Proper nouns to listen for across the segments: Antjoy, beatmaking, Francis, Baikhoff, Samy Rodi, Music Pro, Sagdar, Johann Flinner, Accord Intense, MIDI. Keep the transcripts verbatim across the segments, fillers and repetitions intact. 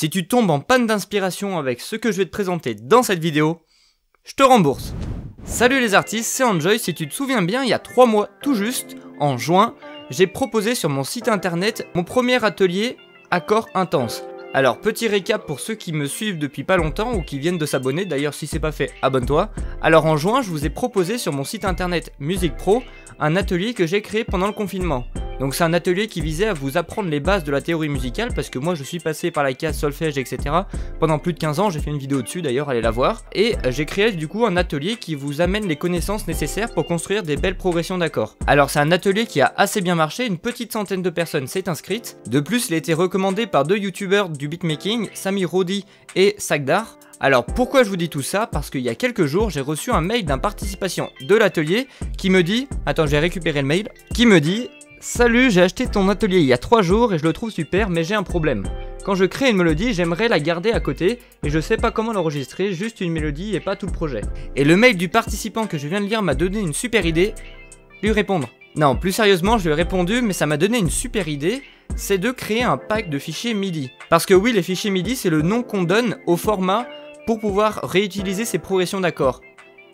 Si tu tombes en panne d'inspiration avec ce que je vais te présenter dans cette vidéo, je te rembourse. Salut les artistes, c'est Antjoy. Si tu te souviens bien, il y a trois mois tout juste, en juin, j'ai proposé sur mon site internet mon premier atelier Accord Intense. Alors petit récap pour ceux qui me suivent depuis pas longtemps ou qui viennent de s'abonner, d'ailleurs si c'est pas fait, abonne-toi. Alors en juin, je vous ai proposé sur mon site internet Music Pro un atelier que j'ai créé pendant le confinement. Donc c'est un atelier qui visait à vous apprendre les bases de la théorie musicale, parce que moi je suis passé par la case solfège, etc. pendant plus de quinze ans, j'ai fait une vidéo dessus d'ailleurs, allez la voir. Et j'ai créé du coup un atelier qui vous amène les connaissances nécessaires pour construire des belles progressions d'accords. Alors c'est un atelier qui a assez bien marché, une petite centaine de personnes s'est inscrite. De plus, il a été recommandé par deux youtubeurs du beatmaking, Samy Rodi et Sagdar. Alors pourquoi je vous dis tout ça? Parce qu'il y a quelques jours, j'ai reçu un mail d'un participant de l'atelier qui me dit, attends j'ai récupéré le mail, qui me dit: salut, j'ai acheté ton atelier il y a trois jours et je le trouve super, mais j'ai un problème. Quand je crée une mélodie, j'aimerais la garder à côté et je sais pas comment l'enregistrer, juste une mélodie et pas tout le projet. Et le mail du participant que je viens de lire m'a donné une super idée, lui répondre. Non, plus sérieusement, je lui ai répondu, mais ça m'a donné une super idée, c'est de créer un pack de fichiers MIDI. Parce que oui, les fichiers MIDI, c'est le nom qu'on donne au format pour pouvoir réutiliser ses progressions d'accords.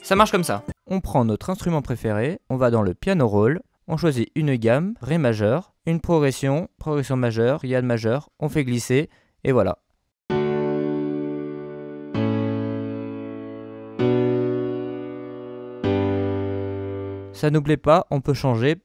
Ça marche comme ça. On prend notre instrument préféré, on va dans le piano roll. On choisit une gamme, Ré majeur, une progression, progression majeure, Yann majeur, on fait glisser, et voilà. Ça nous plaît pas, on peut changer.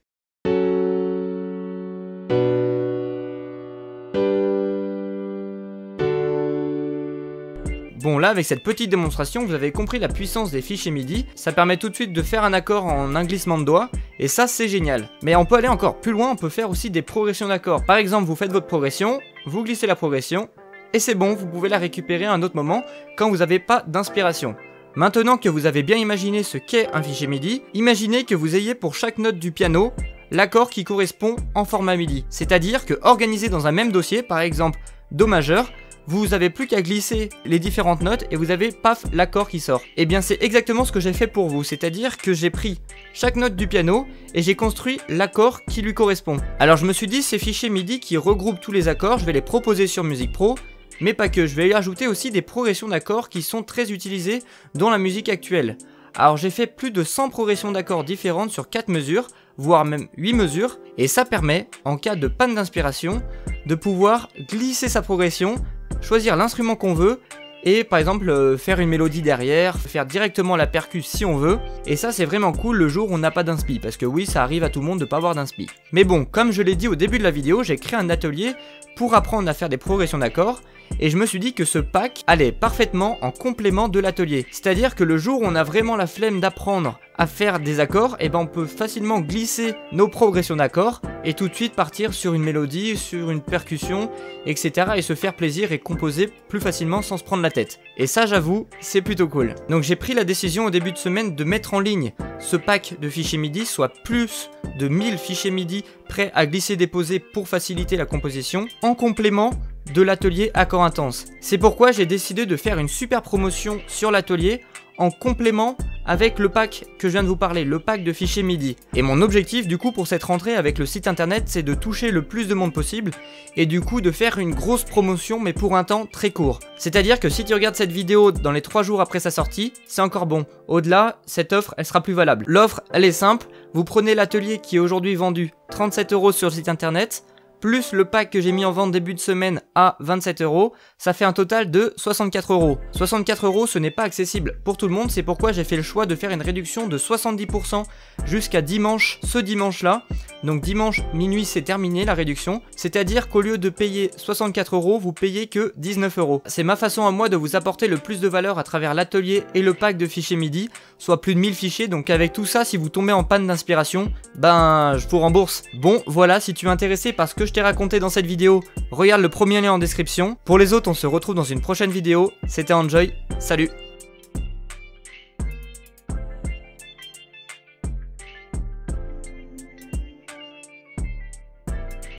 Bon là, avec cette petite démonstration, vous avez compris la puissance des fichiers MIDI. Ça permet tout de suite de faire un accord en un glissement de doigts, et ça c'est génial. Mais on peut aller encore plus loin, on peut faire aussi des progressions d'accords. Par exemple, vous faites votre progression, vous glissez la progression, et c'est bon, vous pouvez la récupérer à un autre moment, quand vous n'avez pas d'inspiration. Maintenant que vous avez bien imaginé ce qu'est un fichier MIDI, imaginez que vous ayez pour chaque note du piano, l'accord qui correspond en format MIDI. C'est-à-dire que organisé dans un même dossier, par exemple Do majeur, vous avez plus qu'à glisser les différentes notes et vous avez paf l'accord qui sort. Et bien c'est exactement ce que j'ai fait pour vous, c'est-à-dire que j'ai pris chaque note du piano et j'ai construit l'accord qui lui correspond. Alors je me suis dit, ces fichiers MIDI qui regroupent tous les accords, je vais les proposer sur Music Pro, mais pas que, je vais y ajouter aussi des progressions d'accords qui sont très utilisées dans la musique actuelle. Alors j'ai fait plus de cent progressions d'accords différentes sur quatre mesures, voire même huit mesures, et ça permet, en cas de panne d'inspiration, de pouvoir glisser sa progression, choisir l'instrument qu'on veut et par exemple euh, faire une mélodie derrière, faire directement la percute si on veut. Et ça c'est vraiment cool le jour où on n'a pas d'inspi, parce que oui, ça arrive à tout le monde de pas avoir d'inspi. Mais bon, comme je l'ai dit au début de la vidéo, j'ai créé un atelier pour apprendre à faire des progressions d'accords, et je me suis dit que ce pack allait parfaitement en complément de l'atelier. C'est-à-dire que le jour où on a vraiment la flemme d'apprendre à faire des accords, et ben on peut facilement glisser nos progressions d'accords et tout de suite partir sur une mélodie, sur une percussion, et cetera et se faire plaisir et composer plus facilement sans se prendre la tête. Et ça j'avoue, c'est plutôt cool. Donc j'ai pris la décision au début de semaine de mettre en ligne ce pack de fichiers MIDI, soit plus de mille fichiers MIDI prêts à glisser-déposer pour faciliter la composition, en complément de l'atelier Accord Intense. C'est pourquoi j'ai décidé de faire une super promotion sur l'atelier en complément avec le pack que je viens de vous parler, le pack de fichiers MIDI. Et mon objectif du coup pour cette rentrée avec le site internet, c'est de toucher le plus de monde possible et du coup de faire une grosse promotion, mais pour un temps très court. C'est-à-dire que si tu regardes cette vidéo dans les trois jours après sa sortie, c'est encore bon. Au-delà, cette offre, elle sera plus valable. L'offre, elle est simple. Vous prenez l'atelier qui est aujourd'hui vendu trente-sept euros sur le site internet, plus le pack que j'ai mis en vente début de semaine à vingt-sept euros, ça fait un total de soixante-quatre euros. soixante-quatre euros, ce n'est pas accessible pour tout le monde, c'est pourquoi j'ai fait le choix de faire une réduction de soixante-dix pour cent jusqu'à dimanche, ce dimanche-là. Donc dimanche minuit, c'est terminé la réduction. C'est-à-dire qu'au lieu de payer soixante-quatre euros, vous payez que dix-neuf euros. C'est ma façon à moi de vous apporter le plus de valeur à travers l'atelier et le pack de fichiers MIDI, soit plus de mille fichiers. Donc avec tout ça, si vous tombez en panne d'inspiration, ben je vous rembourse. Bon, voilà, si tu es intéressé par ce que je t'ai raconté dans cette vidéo, regarde le premier lien en description. Pour les autres, on se retrouve dans une prochaine vidéo. C'était Antjoy, salut!